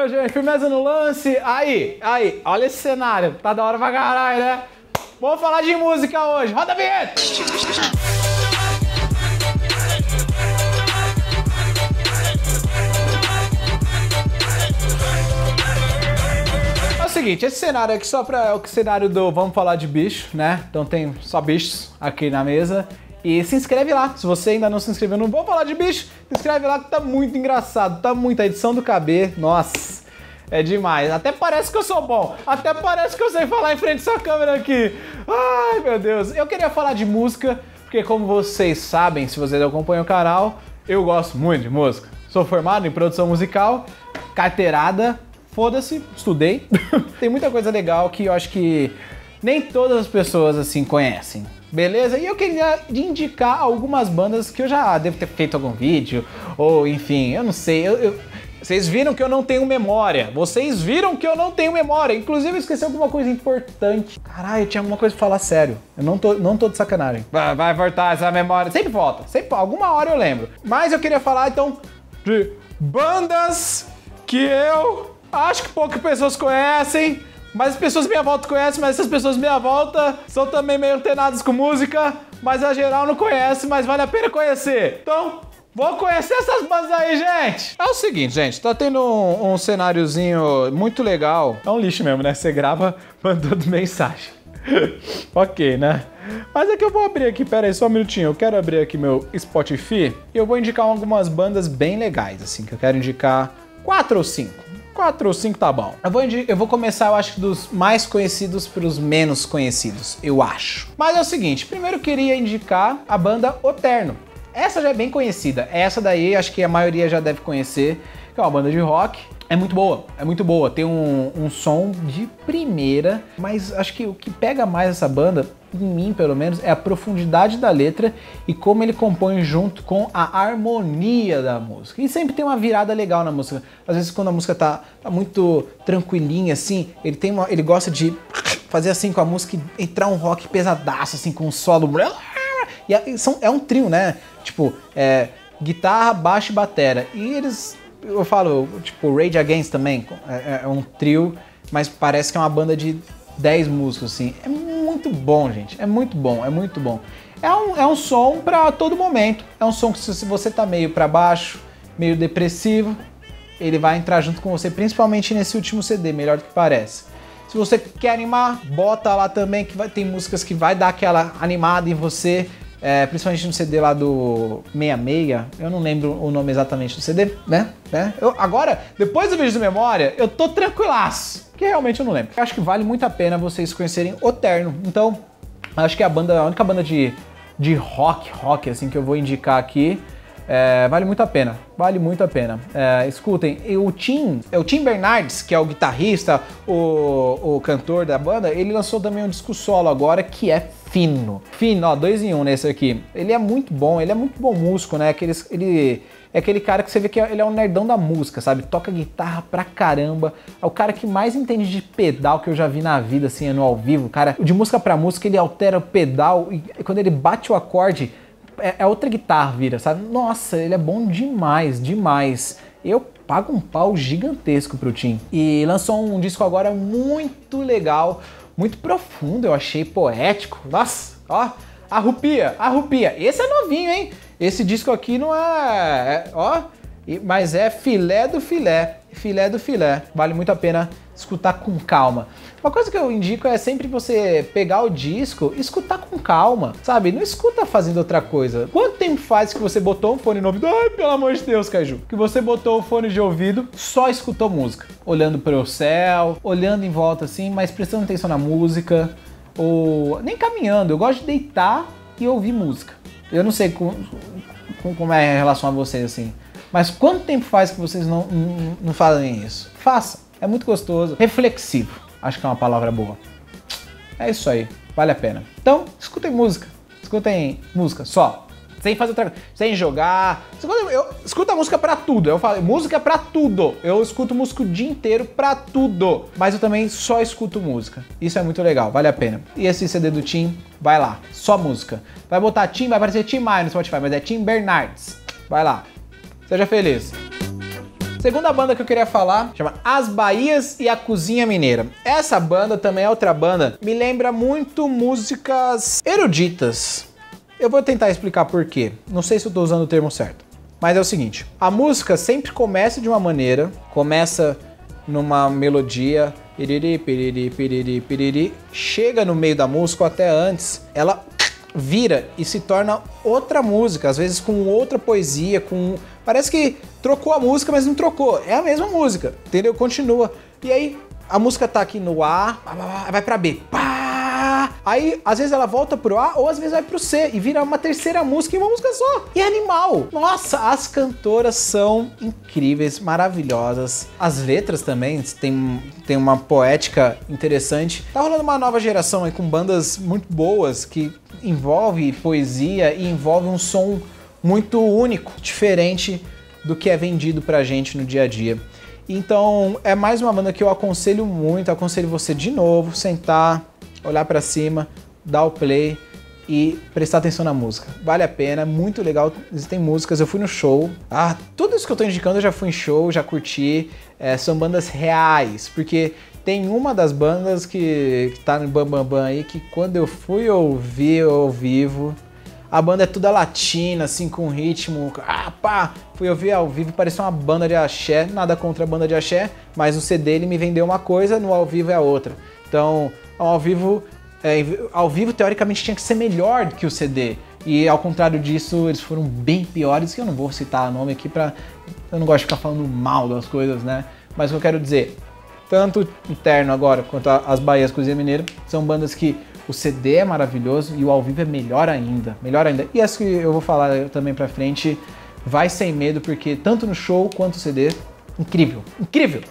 Valeu, gente. Firmeza no lance. Aí. Olha esse cenário. Tá da hora pra caralho, né? Vamos falar de música hoje. Roda a vinheta. É o seguinte, esse cenário aqui só pra... É o cenário do vamos falar de bicho, né? Então tem só bichos aqui na mesa. E se inscreve lá, se você ainda não se inscreveu no Vamos Falar de Bicho, se inscreve lá que tá muito engraçado, tá muito, a edição do KB, nossa, é demais. Até parece que eu sou bom, até parece que eu sei falar em frente à sua câmera aqui. Ai, meu Deus, eu queria falar de música, porque como vocês sabem, se vocês acompanham o canal, eu gosto muito de música. Sou formado em produção musical, carteirada, foda-se, estudei. Tem muita coisa legal que eu acho que nem todas as pessoas assim conhecem. Beleza? E eu queria indicar algumas bandas que eu já devo ter feito algum vídeo, ou enfim, eu não sei. Vocês viram que eu não tenho memória. Inclusive eu esqueci alguma coisa importante. Caralho, eu tinha alguma coisa pra falar sério. Eu não tô de sacanagem. Vai voltar essa memória. Sempre volta. Alguma hora eu lembro. Mas eu queria falar então de bandas que eu acho que poucas pessoas conhecem. Mas as pessoas à minha volta conhecem, mas essas pessoas à minha volta são também meio antenadas com música, mas a geral não conhece, mas vale a pena conhecer. Então, vou conhecer essas bandas aí, gente! É o seguinte, gente, tá tendo um cenáriozinho muito legal. É um lixo mesmo, né? Você grava mandando mensagem. Ok, né? Mas é que eu vou abrir aqui, pera aí, só um minutinho. Eu quero abrir aqui meu Spotify e eu vou indicar algumas bandas bem legais, assim, que eu quero indicar 4 ou 5. 4 ou 5 tá bom. Eu vou começar, eu acho, dos mais conhecidos pros menos conhecidos, eu acho. Mas é o seguinte, primeiro eu queria indicar a banda O Terno. Essa já é bem conhecida. Essa daí, acho que a maioria já deve conhecer, que é uma banda de rock. É muito boa, Tem um som de primeira, mas acho que o que pega mais essa banda, em mim pelo menos, é a profundidade da letra e como ele compõe junto com a harmonia da música. E sempre tem uma virada legal na música. Às vezes quando a música tá muito tranquilinha assim, ele gosta de fazer assim com a música e entrar um rock pesadaço assim com um solo. E é um trio, né? Tipo, guitarra, baixo e batera. E eles, eu falo, tipo, Rage Against também é um trio, mas parece que é uma banda de 10 músicos assim. É muito bom, gente. É muito bom. É um som pra todo momento. É um som que se você tá meio pra baixo, meio depressivo, ele vai entrar junto com você, principalmente nesse último CD, Melhor do que Parece. Se você quer animar, bota lá também, que tem músicas que vai dar aquela animada em você, principalmente no CD lá do 66, eu não lembro o nome exatamente do CD, né? Agora, depois do vídeo de memória, eu tô tranquilaço. Que realmente eu não lembro. Eu acho que vale muito a pena vocês conhecerem O Terno. Então, acho que a única banda de rock assim que eu vou indicar aqui, vale muito a pena. Escutem, o Tim Bernardes, que é o guitarrista, o cantor da banda, ele lançou também um disco solo agora que é fino. Fino, ó, 2 em 1 nesse aqui. Ele é muito bom músico, né? Ele é aquele cara que você vê que ele é um nerdão da música, sabe? Toca guitarra pra caramba. É o cara que mais entende de pedal que eu já vi na vida, assim, é no ao vivo. Cara, de música pra música, ele altera o pedal e quando ele bate o acorde, é outra guitarra, vira, sabe? Nossa, ele é bom demais. Eu pago um pau gigantesco pro Tim. E lançou um disco agora muito legal, muito profundo, eu achei poético. Nossa, ó, arrupia. Esse é novinho, hein? Esse disco aqui não é... ó, mas é filé do filé. Vale muito a pena escutar com calma. Uma coisa que eu indico é sempre você pegar o disco e escutar com calma, sabe? Não escuta fazendo outra coisa. Quanto tempo faz que você botou um fone no ouvido? Ai, pelo amor de Deus, Caju. Que você botou o fone de ouvido, só escutou música. Olhando pro céu, olhando em volta assim, mas prestando atenção na música. Ou nem caminhando. Eu gosto de deitar e ouvir música. Eu não sei como é em relação a vocês, assim. Mas quanto tempo faz que vocês não fazem isso? Faça. É muito gostoso. Reflexivo. Acho que é uma palavra boa. É isso aí. Vale a pena. Então, escutem música. Só. Sem fazer outra coisa. Sem jogar. Escuta música pra tudo. Eu falo, música pra tudo. Eu escuto música o dia inteiro pra tudo. Mas eu também só escuto música. Isso é muito legal. Vale a pena. E esse CD do Tim, vai lá. Só música. Vai botar Tim, vai aparecer Tim Maia no Spotify, mas é Tim Bernardes. Vai lá. Seja feliz. Segunda banda que eu queria falar chama As Bahias e a Cozinha Mineira. Essa banda também é outra banda, me lembra muito músicas eruditas. Eu vou tentar explicar por quê. Não sei se eu tô usando o termo certo, mas é o seguinte: a música sempre começa de uma maneira, começa numa melodia, piriri, piriri, piriri, piriri, chega no meio da música ou até antes, ela vira e se torna outra música, às vezes com outra poesia, com... parece que trocou a música, mas não trocou, é a mesma música, entendeu? Continua. E aí a música tá aqui no A, vai pra B, aí às vezes ela volta pro A ou às vezes vai pro C e vira uma terceira música e uma música só. E é animal! Nossa, as cantoras são incríveis, maravilhosas. As letras também tem uma poética interessante. Tá rolando uma nova geração aí com bandas muito boas que envolve poesia e envolve um som muito único, diferente do que é vendido pra gente no dia a dia. Então é mais uma banda que eu aconselho muito, eu aconselho você de novo, sentar, olhar pra cima, dar o play e prestar atenção na música. Vale a pena, muito legal, existem músicas, eu fui no show. Ah, tudo isso que eu tô indicando eu já fui em show, já curti, são bandas reais, porque tem uma das bandas que tá no Bambambam aí, que quando eu fui ouvir ao vivo, a banda é toda latina, assim, com ritmo, fui ouvir ao vivo, parecia uma banda de axé, nada contra a banda de axé, mas no CD ele me vendeu uma coisa, no ao vivo é a outra. Então, ao vivo teoricamente tinha que ser melhor que o CD, e ao contrário disso eles foram bem piores, que eu não vou citar nome aqui pra... eu não gosto de ficar falando mal das coisas, né? Mas o que eu quero dizer, tanto o Terno agora quanto As Bahias e a Cozinha Mineira são bandas que o CD é maravilhoso e o ao vivo é melhor ainda, melhor ainda. E essa que eu vou falar também pra frente, vai sem medo, porque tanto no show quanto no CD, incrível, incrível!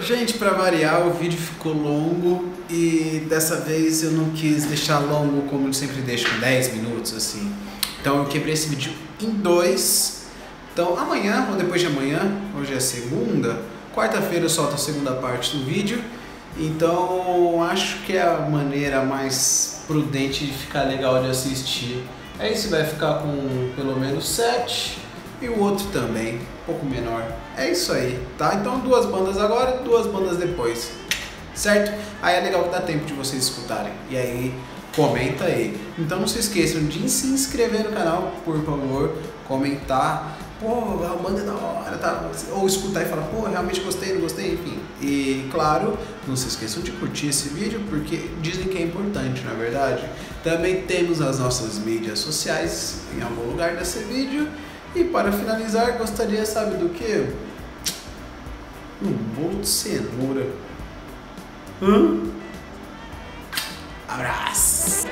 Gente, para variar, o vídeo ficou longo e dessa vez eu não quis deixar longo como eu sempre deixo, 10 minutos assim. Então eu quebrei esse vídeo em 2. Então amanhã ou depois de amanhã, hoje é segunda, quarta-feira eu solto a segunda parte do vídeo. Então acho que é a maneira mais prudente de ficar legal de assistir. Aí você vai ficar com pelo menos 7. E o outro também, um pouco menor. É isso aí, tá? Então 2 bandas agora e 2 bandas depois, certo? Aí é legal que dá tempo de vocês escutarem. E aí, comenta aí. Então não se esqueçam de se inscrever no canal, por favor, comentar. Pô, a banda é da hora, tá? Ou escutar e falar, pô, realmente gostei, não gostei, enfim. E, claro, não se esqueçam de curtir esse vídeo, porque dizem que é importante, na verdade. Também temos as nossas mídias sociais em algum lugar desse vídeo. E para finalizar, gostaria, sabe do quê? Bolo de cenoura. Abraço!